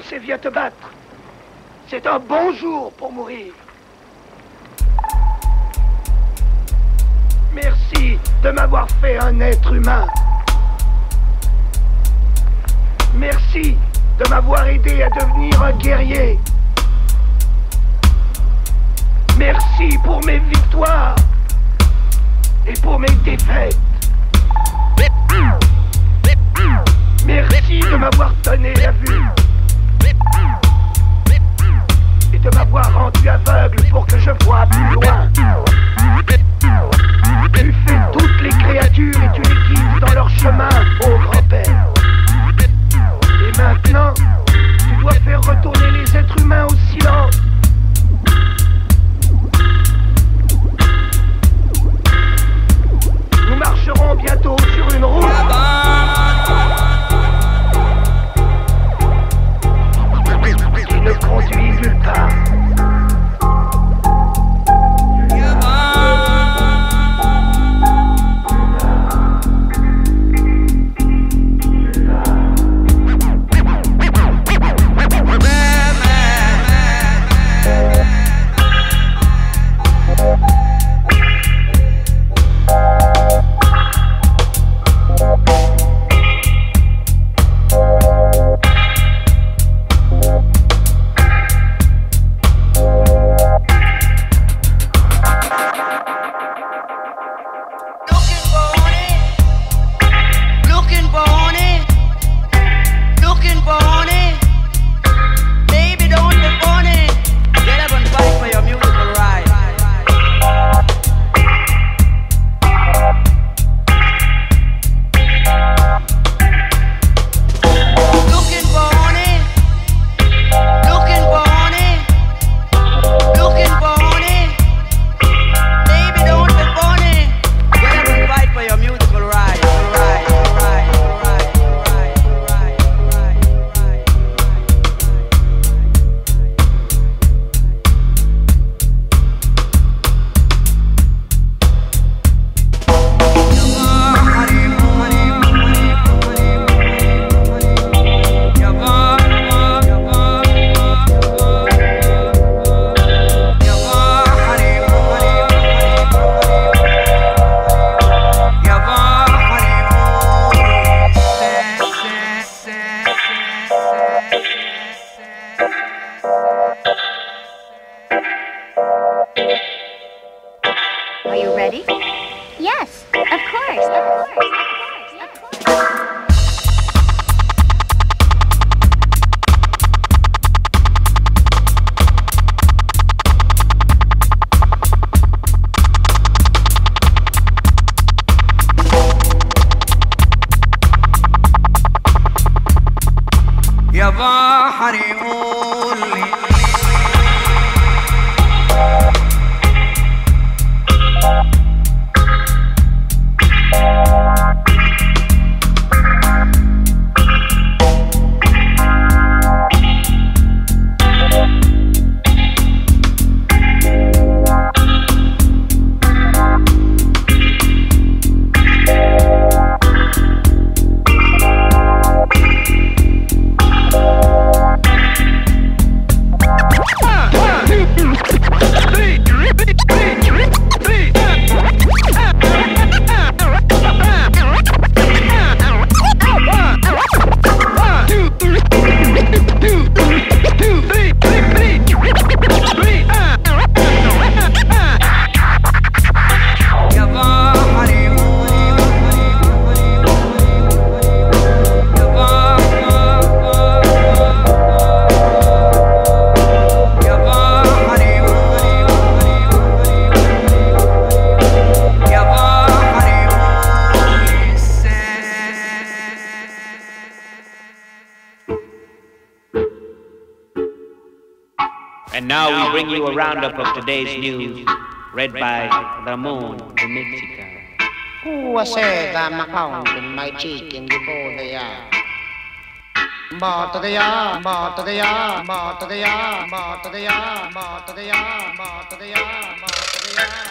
France et viens te battre. C'est un bon jour pour mourir. Merci de m'avoir fait un être humain. Merci de m'avoir aidé à devenir un guerrier. Merci pour mes victoires et pour mes défaites. Merci de m'avoir donné la vue et de m'avoir rendu aveugle pour que je voie plus loin. Tu fais toutes les créatures et tu les guides dans leur chemin, ô grand-père. Et maintenant, tu dois faire retourner les êtres humains au silence. Nous marcherons bientôt sur une route. Ne conduit nulle part. Today's news, read by Ramon de Mexico. Who was said I'm a pounding my cheek in the border? Bartria, Bartria, Bartria, Bartria, Bartria, Bartria, Bartria.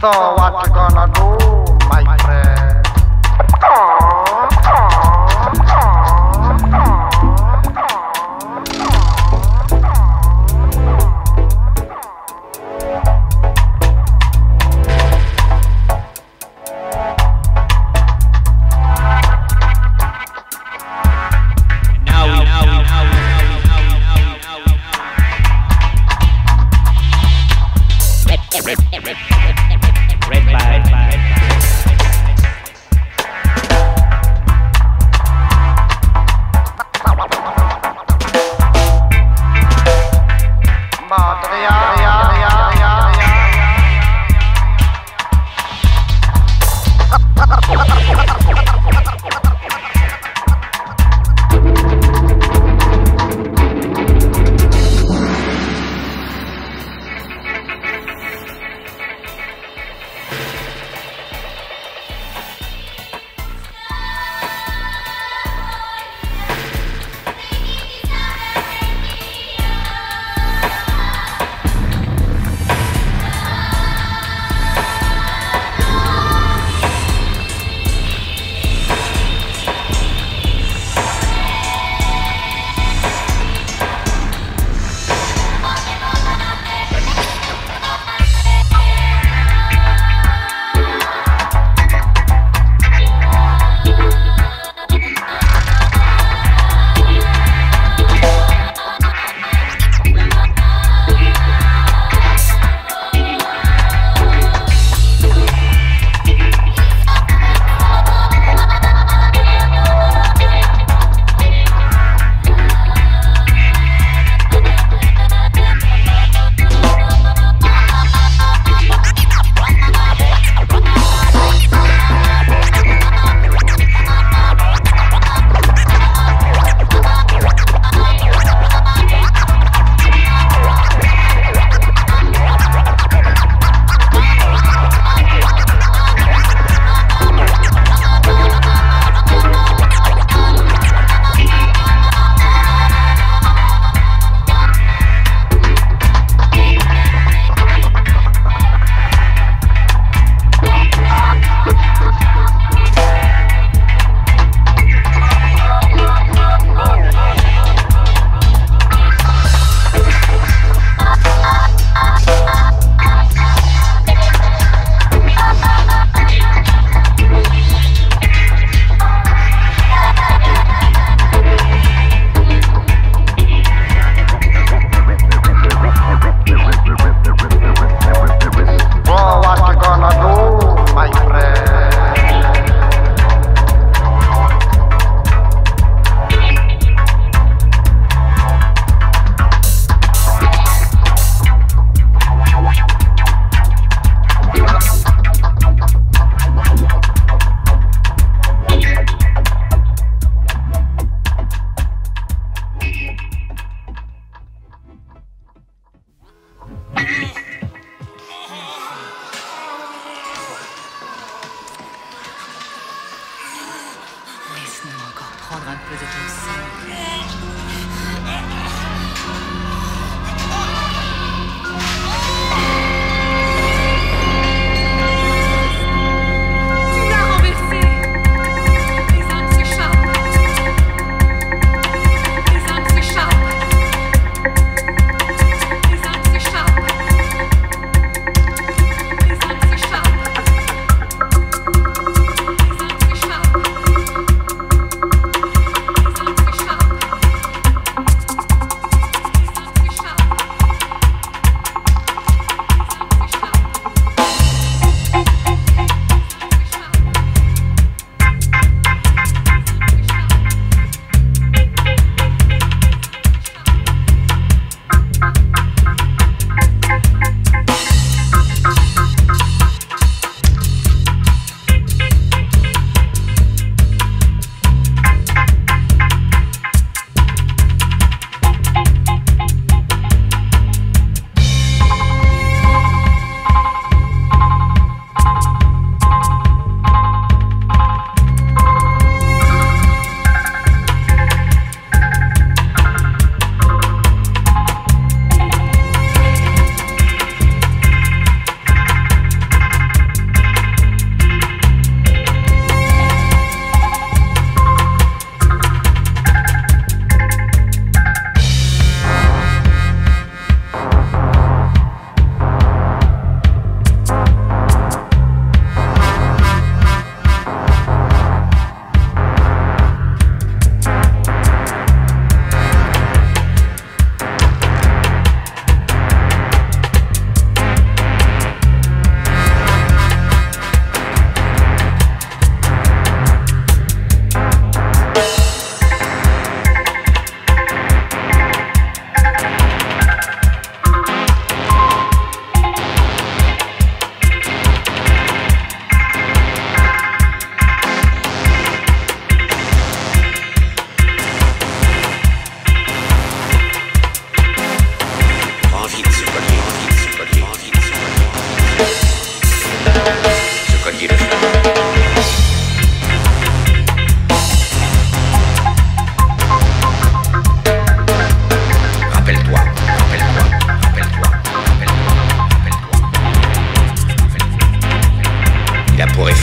So what you gonna do, my friend?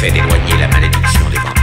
fait d'éloigner la malédiction des vampires.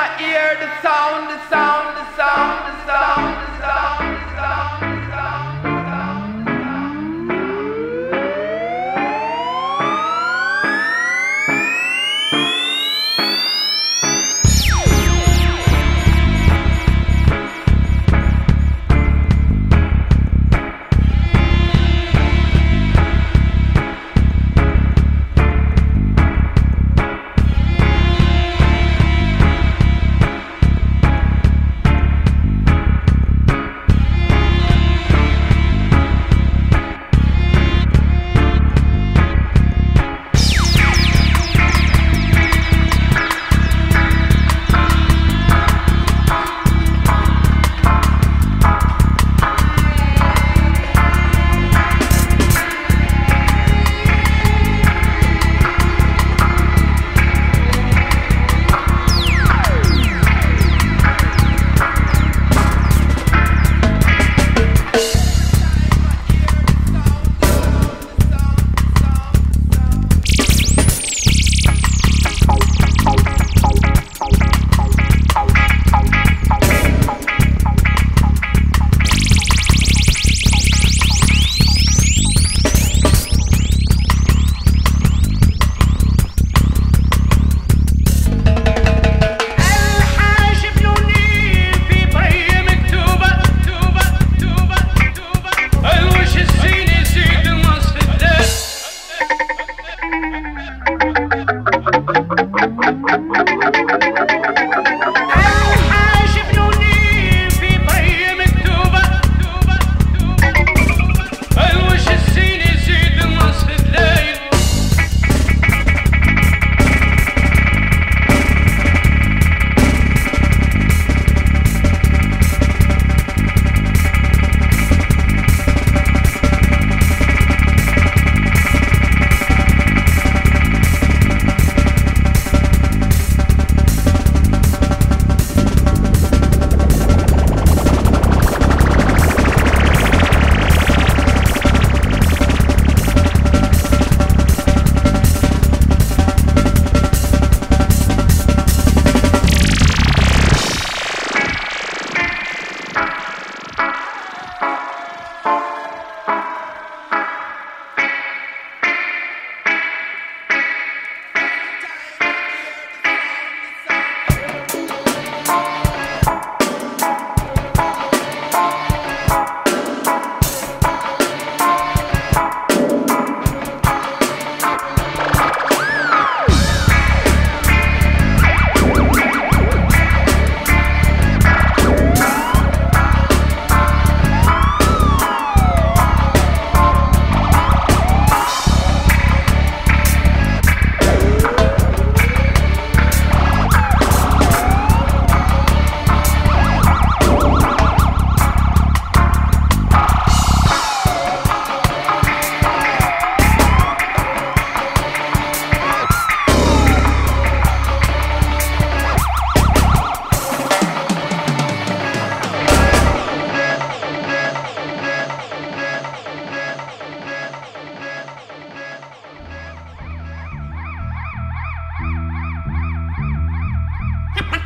I hear the sound, the sound, the sound, the sound, the sound, the sound, the sound, the sound, the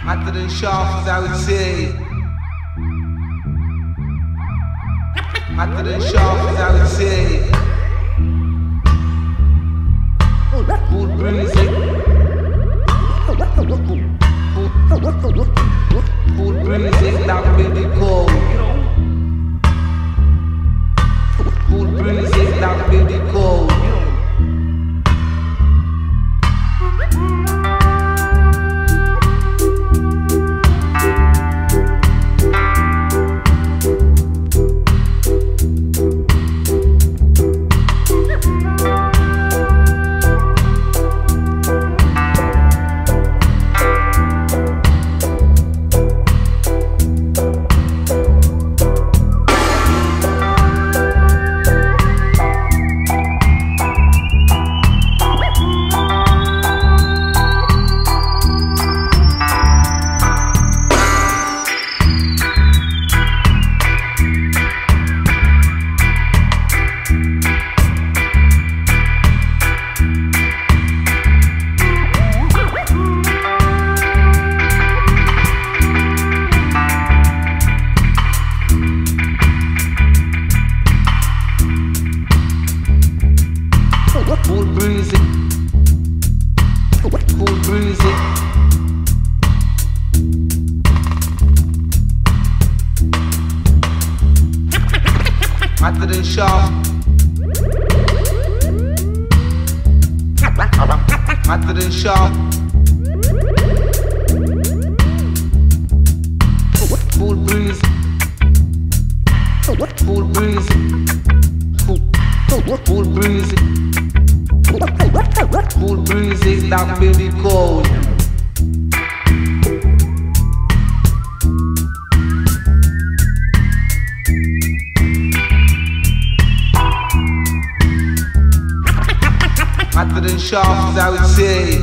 Matter than sharp as I would say. Matter than sharp as I would say. Good music. Good music that baby go. Good music that baby go. Hotter than Shaft. Hotter than Shaft. Cool breeze. Cool breeze. Cool breeze. Cool breeze is that baby cold. Hotter than Shaft, I would say.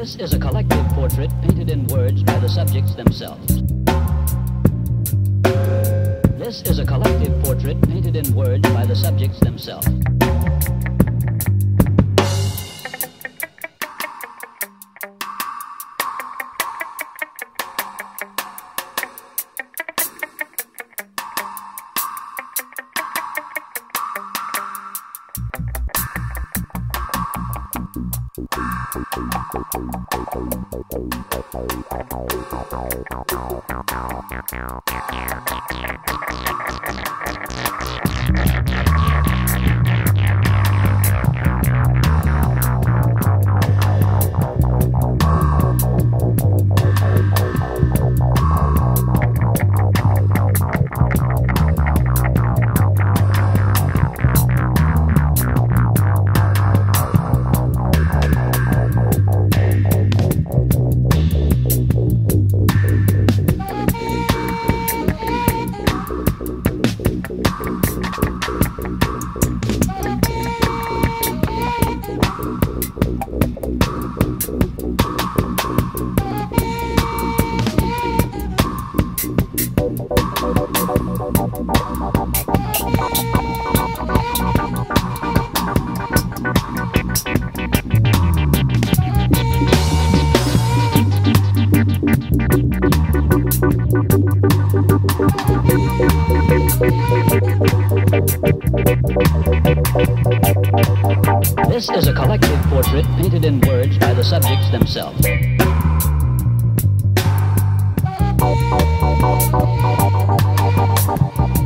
This is a collective portrait painted in words by the subjects themselves. This is a collective portrait painted in words by the subjects themselves. This is a collective portrait painted in words by the subjects themselves.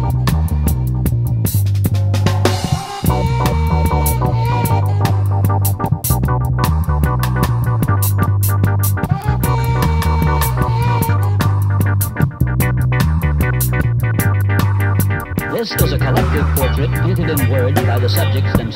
This is a collective portrait painted in words by the subjects themselves.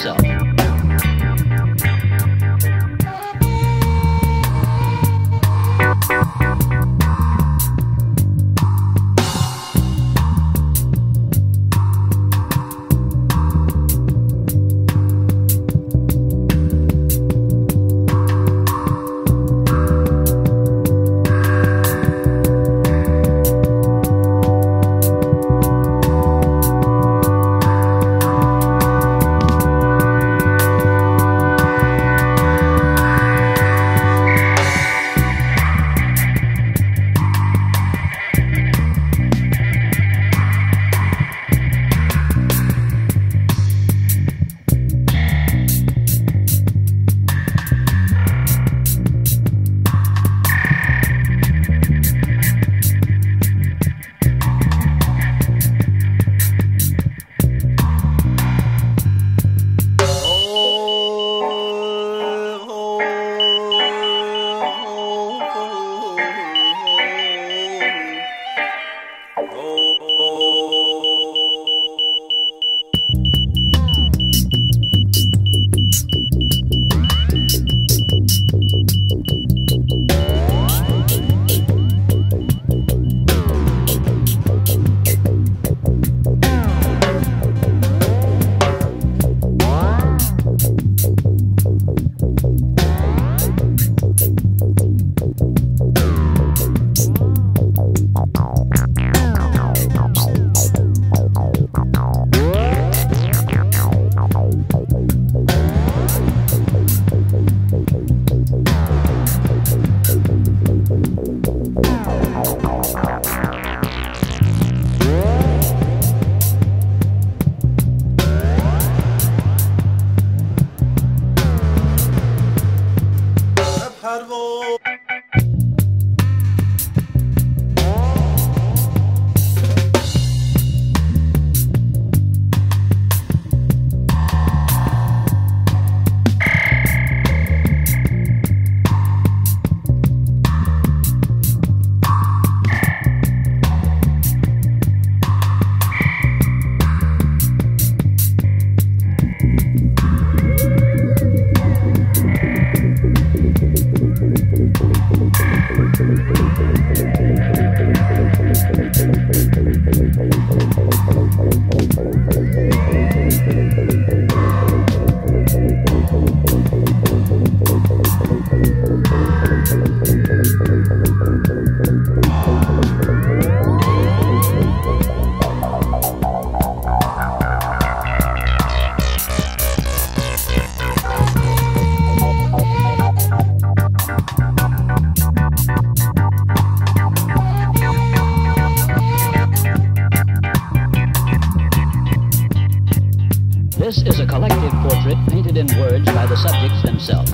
This is a collective portrait painted in words by the subjects themselves.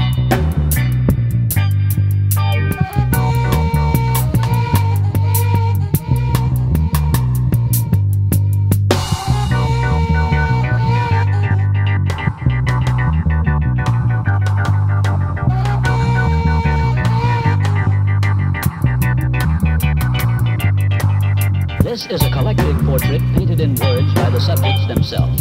This is a collective portrait painted in words by the subjects themselves.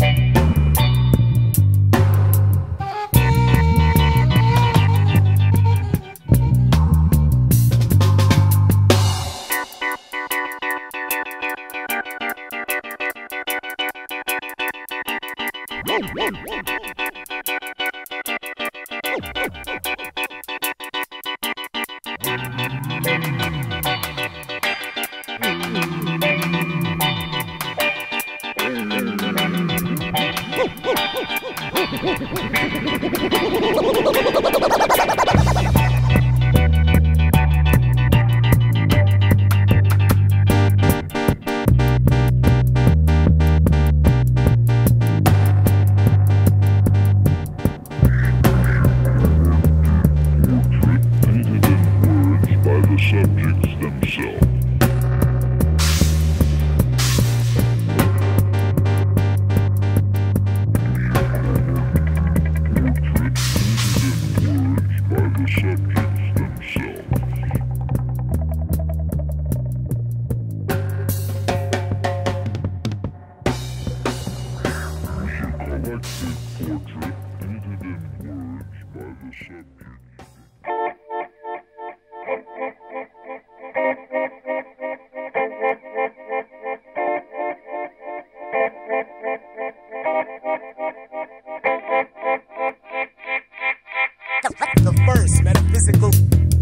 The first metaphysical